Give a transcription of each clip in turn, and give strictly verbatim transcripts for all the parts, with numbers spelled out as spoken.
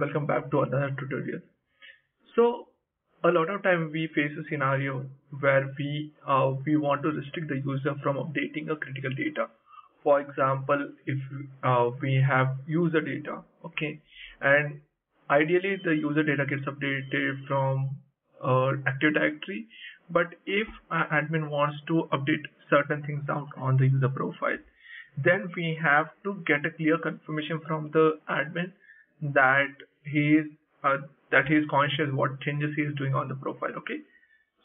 and welcome back to another tutorial. So a lot of time we face a scenario where we uh, we want to restrict the user from updating a critical data. For example, if uh, we have user data, okay, and ideally the user data gets updated from uh, Active Directory, but if an admin wants to update certain things out on the user profile, then we have to get a clear confirmation from the admin that he is uh, that he is conscious what changes he is doing on the profile. Okay,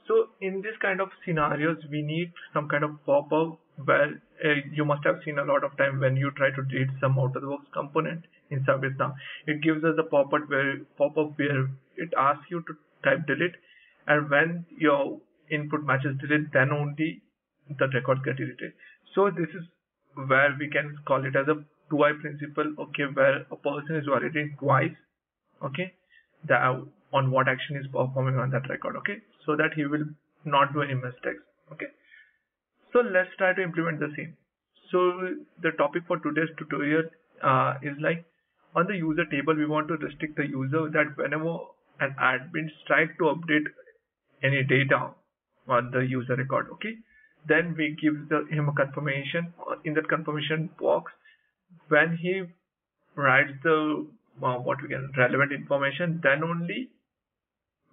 so in this kind of scenarios, we need some kind of pop-up where uh, you must have seen a lot of time when you try to delete some out-of-the-box component in ServiceNow. It gives us a pop-up where pop-up where it asks you to type delete, and when your input matches delete, then only the records get deleted. So this is where we can call it as a two I principle, okay, where a person is validating twice, okay, the, on what action is performing on that record, okay, so that he will not do any mistakes, okay. So let's try to implement the same. So the topic for today's tutorial uh, is like on the user table, we want to restrict the user that whenever an admin tries to update any data on the user record, okay, then we give the, him a confirmation. In that confirmation box, when he writes the uh, what we can relevant information, then only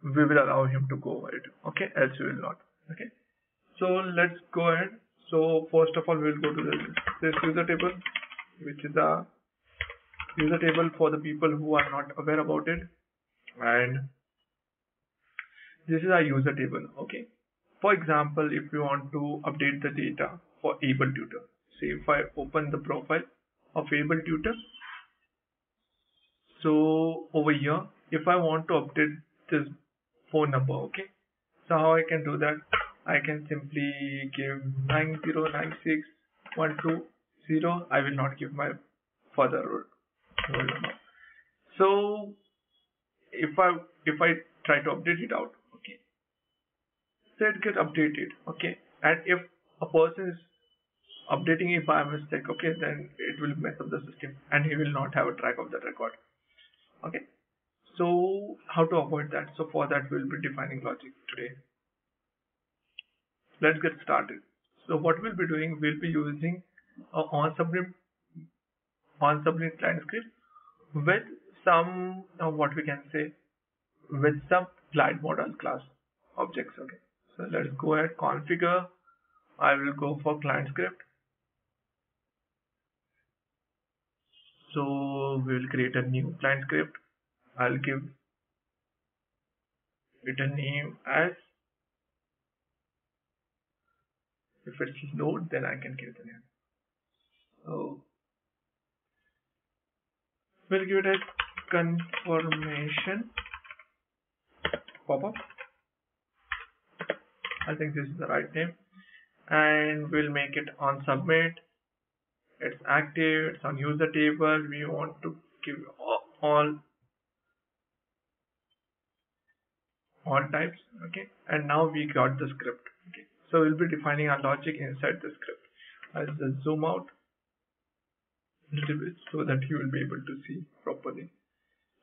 we will allow him to go over it, okay, else we will not, okay. So let's go ahead. So first of all, we'll go to this, this user table, which is the user table for the people who are not aware about it, and this is our user table, okay. For example, if we want to update the data for Able Tutor, say if I open the profile of Able Tutor, so over here, if I want to update this phone number, okay, so how I can do that? I can simply give nine zero nine six one two zero. I will not give my further roll number. So if I if I try to update it out, it gets updated, okay, and if a person is updating it by mistake, okay, then it will mess up the system and he will not have a track of the record, okay. So how to avoid that? So for that we'll be defining logic today. Let's get started. So what we'll be doing, we'll be using a on submit on submit client script with some uh, what we can say with some Glide Modal class objects, okay. So let's go ahead, configure. I will go for client script. So we'll create a new client script. I'll give it a name as, if it's load, then I can give it a name. So we'll give it a confirmation pop-up. I think this is the right name, and we'll make it on submit. It's active, it's on user table. We want to give all all, all types, okay, and now we got the script, okay. So we'll be defining our logic inside the script. I'll just zoom out a little bit so that you will be able to see properly.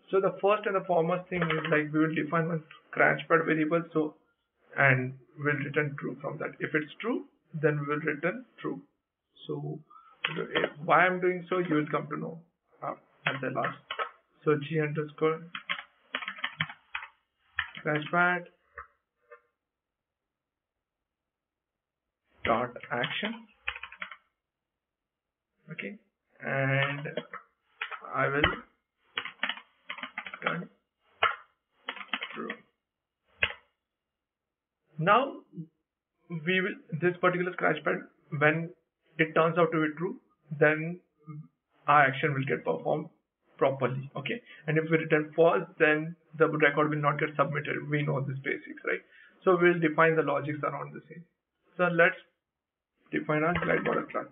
So the first and the foremost thing is, like, we will define one scratchpad variable, so and will return true from that. If it's true, then we'll return true. So why I'm doing so, you will come to know at the last. So g underscore scratchpad dot action, okay, and I will return true. Now we will, this particular scratchpad, when it turns out to be true, then our action will get performed properly, okay, and if we return false, then the record will not get submitted. We know this basics, right? So we'll define the logics around the same. So let's define our Glide Modal class.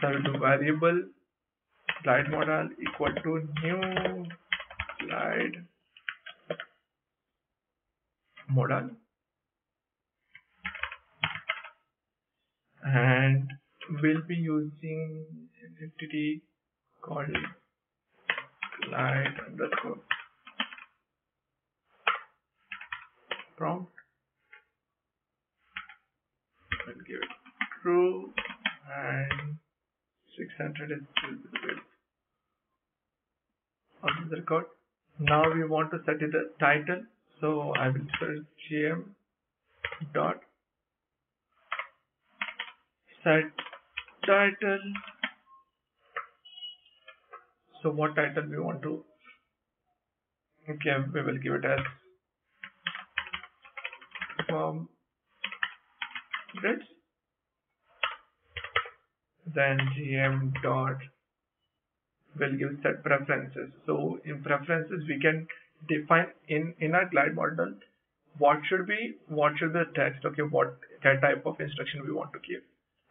So I will do variable Glide Modal equal to new Glide Modal, and we'll be using an entity called glide underscore prompt. We'll give it true and six hundred is the width of the record. Now we want to set it the title, so I will search gm dot set title. So what title we want to? Okay, we will give it as form grids. Then gm dot will give set preferences. So in preferences we can define in in our glide model what should be what should be the text. Okay, what that type of instruction we want to give,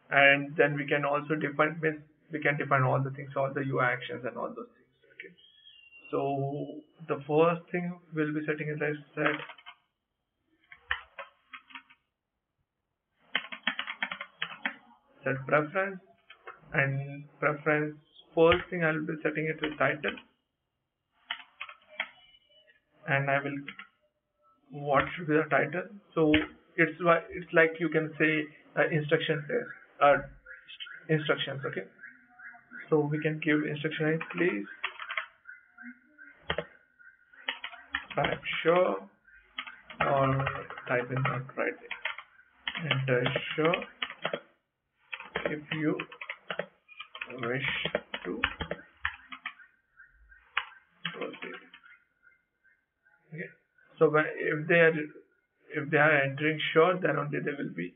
and then we can also define we can define all the things, all the U I actions and all those things. Okay, so the first thing we'll be setting is like set set preference, and preference first thing I will be setting it as title, and I will what should be the title. So it's it's like you can say uh, instruction uh, instructions. Okay, so we can give instruction please type sure or type in that right there. Enter sure if you wish to proceed. Okay. So when, if they are if they are entering sure, then only they will be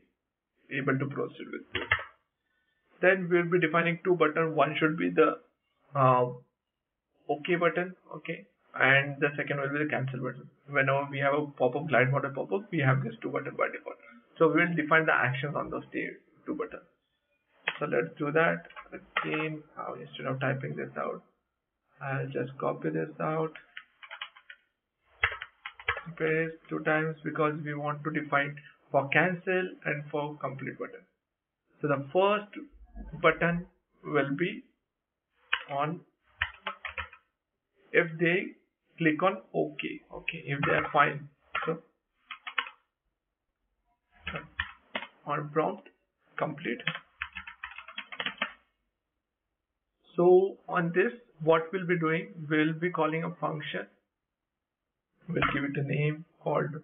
able to proceed with this. Then we will be defining two buttons. One should be the uh, OK button, okay, and the second will be the cancel button. Whenever we have a pop-up glide model pop-up, we have this two button by default. So we will define the actions on those two buttons. So let's do that again. Uh, instead of typing this out, I'll just copy this out, paste two times, because we want to define for cancel and for complete button. So the first button will be on if they click on OK. Okay, if they are fine. So on prompt complete. So on this, what we'll be doing, we'll be calling a function. We'll give it a name called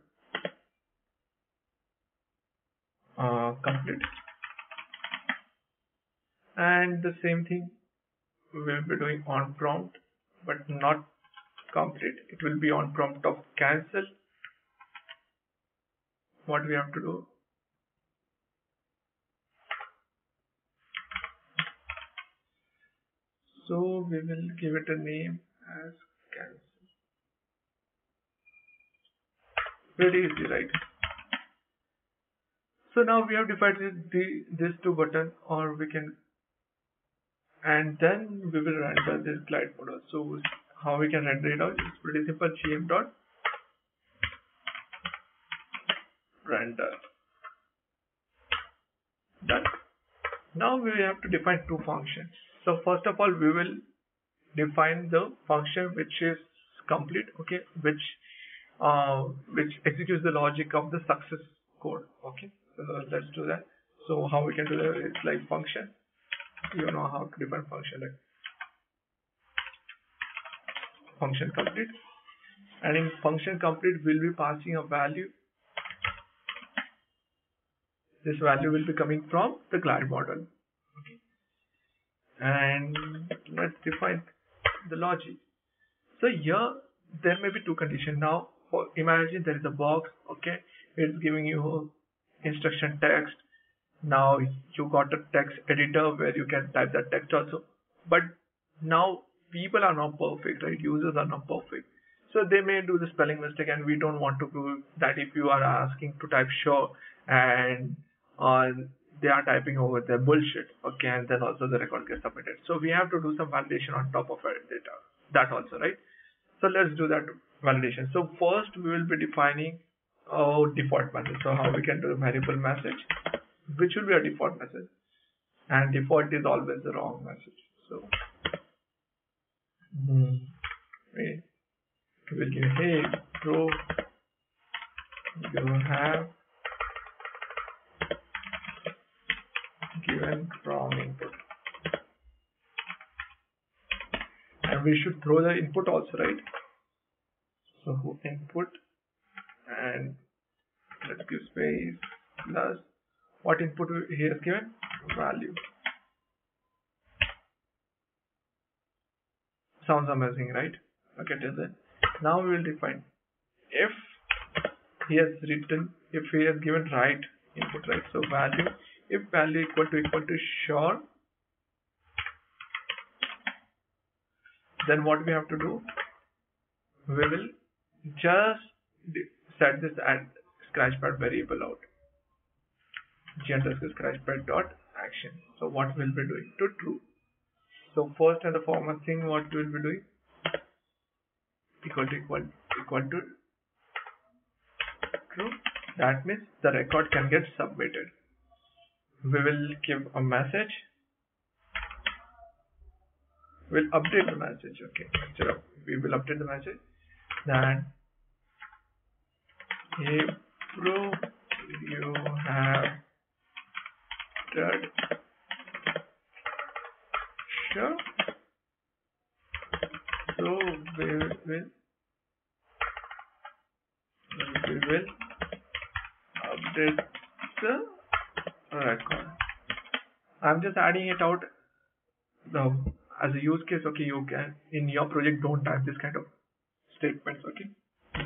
uh, complete, and the same thing we'll be doing on prompt, but not complete. It will be on prompt of cancel. What we have to do. So we will give it a name as cancel. Pretty easy, right? So now we have defined these two buttons, or we can, and then we will render this glide model. So how we can render it out? It's pretty simple. Gm dot render. Done. Now we have to define two functions. So first of all, we will define the function which is complete, okay, which uh, which executes the logic of the success code. Okay, so let's do that. So how we can do that? It's like function. You know how to define function. Like function complete, and in function complete, we'll be passing a value. This value will be coming from the glide model. And let's define the logic. So here there may be two conditions. Now for imagine there is a box, okay, it's giving you instruction text. Now you got a text editor where you can type that text also, but now people are not perfect, right? Users are not perfect, so they may do the spelling mistake, and we don't want to do that. If you are asking to type sure and uh, they are typing over their bullshit, okay, and then also the record gets submitted. So we have to do some validation on top of our data, that also, right? So let's do that validation. So first we will be defining our default message. So how we can do a variable message, which will be a default message, and default is always the wrong message. So we will give hey bro you have given from input. And we should throw the input also, right? So input, and let's give space plus what input he has given? Value. Sounds amazing, right? Okay, till then. Now we will define if he has written, if he has given right input, right? So value, if value equal to equal to sure, then what we have to do? We will just set this at scratchpad variable out. g_scratchpad dot action. So what we'll be doing to true. So first and the foremost thing, what we'll be doing? Equal to equal equal to true. That means the record can get submitted. We will give a message. We'll update the message. Okay. So we will update the message. Then prove you have sure. So we will we will update the record. I'm just adding it out the as a use case. Okay, you can in your project don't type this kind of statements. Okay,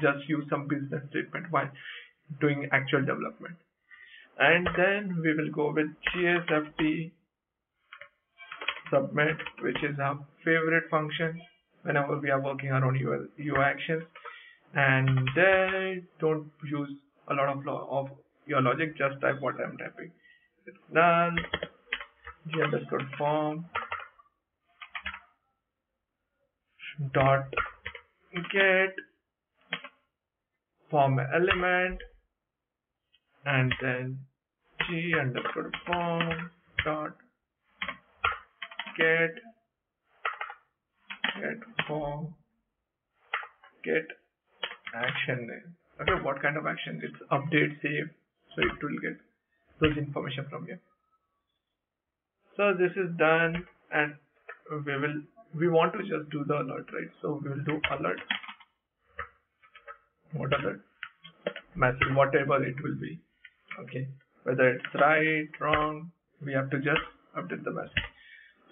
just use some business statement while doing actual development. And then we will go with G S F T submit, which is our favorite function whenever we are working around U I actions. And then don't use a lot of, of your logic, just type what I'm typing. It's null, g underscore form dot get form element, and then g underscore form dot get get form get action name. Okay, what kind of action? It's update save, so it will get those information from you. So this is done, and we will we want to just do the alert, right? So we will do alert. What alert? Message, whatever it will be. Okay, whether it's right, wrong, we have to just update the message.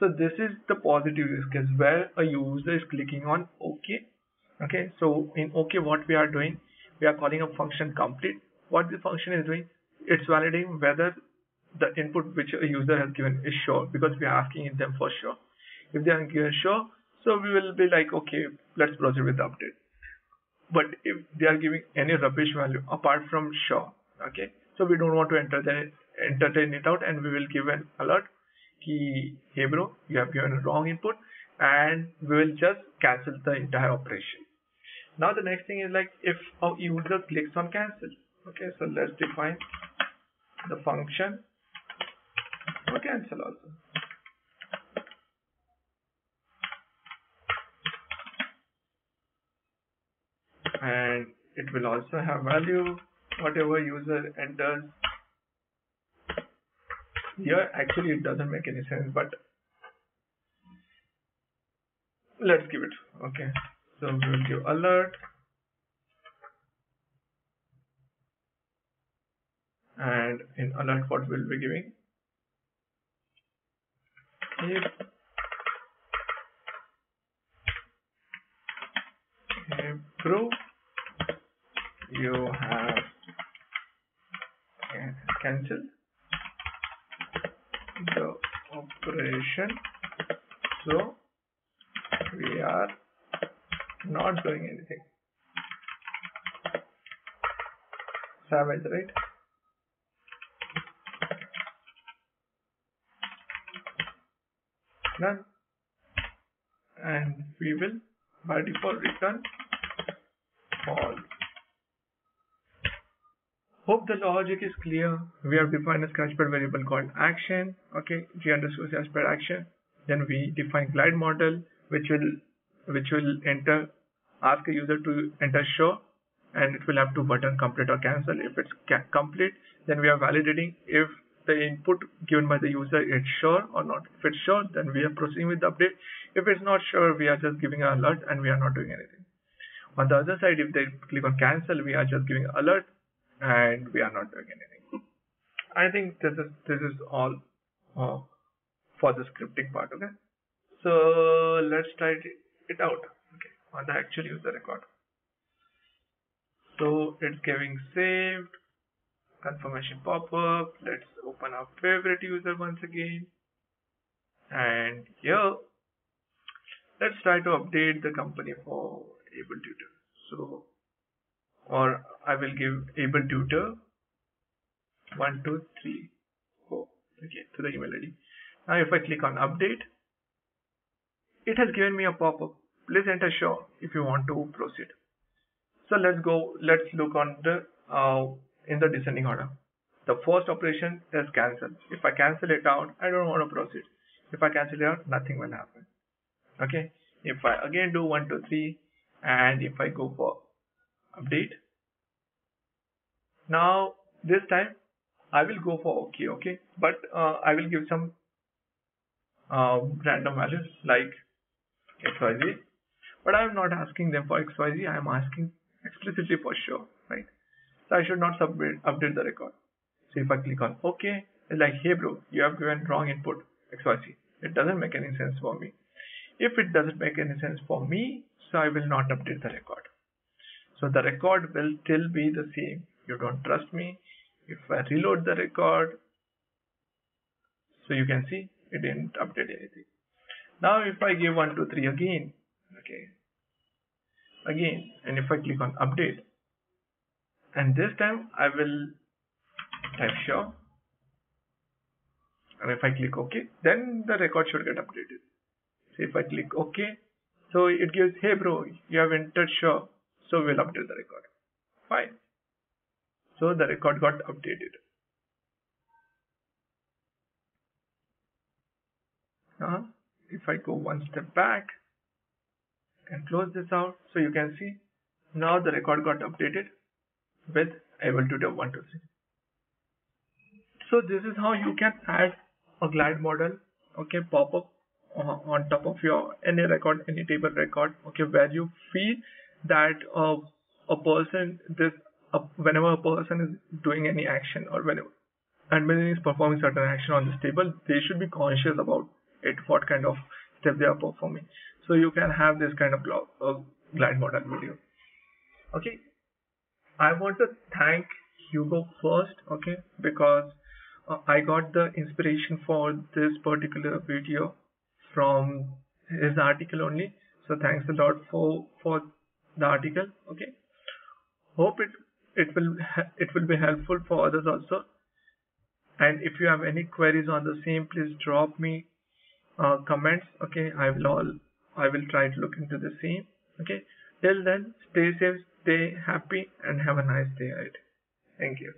So this is the positive use case where a user is clicking on OK. Okay, so in OK, what we are doing, we are calling a function complete. What the function is doing, it's validating whether the input which a user has given is sure, because we are asking them for sure. If they are given sure, so we will be like, okay, let's proceed with the update. But if they are giving any rubbish value apart from sure, okay, so we don't want to enter the, entertain it out, and we will give an alert ki, hey bro, you have given a wrong input, and we will just cancel the entire operation. Now the next thing is like if a user clicks on cancel. Okay, so let's define the function for cancel also. And it will also have value whatever user enters here. Actually, it doesn't make any sense, but let's give it. Okay, so we will give alert, and in alert what we will be giving, if improve you have cancelled the operation, so we are not doing anything. Savage, right? None. And we will by default return false. Hope the logic is clear. We have defined a scratchpad variable called action. Okay, g underscore scratchpad action. Then we define glide modal, which will which will enter ask a user to enter sure, and it will have to button complete or cancel. If it's ca complete, then we are validating if the input given by the user is sure or not. If it's sure, then we are proceeding with the update. If it's not sure, we are just giving an alert and we are not doing anything. On the other side, if they click on cancel, we are just giving alert and we are not doing anything. I think this is this is all uh, for the scripting part. Okay, so let's try it out. Okay, on the actual user record. So it's getting saved. Confirmation pop-up. Let's open our favorite user once again. And here, let's try to update the company for able tutor. So, or I will give able tutor one two three four. Okay, to the email I D. Now, if I click on update, it has given me a pop-up. Please enter sure if you want to proceed. So let's go. Let's look on the uh, in the descending order. The first operation is cancel. If I cancel it out, I don't want to proceed. If I cancel it out, nothing will happen. Okay. If I again do one two three, and if I go for update, now this time I will go for OK. Okay, but uh, I will give some uh, random values like X Y Z. But I am not asking them for X Y Z. I am asking explicitly for sure, right? So I should not submit update the record. So if I click on OK, it's like, hey bro, you have given wrong input X Y Z. It doesn't make any sense for me. If it doesn't make any sense for me, so I will not update the record. So the record will still be the same. You don't trust me. If I reload the record, so you can see it didn't update anything. Now if I give one two three again, okay, again, and if I click on update, and this time I will type sure, and if I click OK, then the record should get updated. So if I click OK, so it gives, hey bro, you have entered sure, so we'll update the record. Fine. So the record got updated. Now if I go one step back and close this out, so you can see now the record got updated with able to do one two three. So this is how you can add a glide model, okay, pop up uh, on top of your any record, any table record, okay, where you feel that uh, a person this uh, whenever a person is doing any action or whenever admin is performing certain action on this table, they should be conscious about it, what kind of step they are performing. So you can have this kind of glide model video. Okay, I want to thank Hugo first, okay, because uh, I got the inspiration for this particular video from his article only. So thanks a lot for for the article. Okay, hope it it will it will be helpful for others also. And if you have any queries on the same, please drop me uh, comments. Okay, I will all I will try to look into the same. Okay, till then, stay safe, stay happy, and have a nice day ahead. Thank you.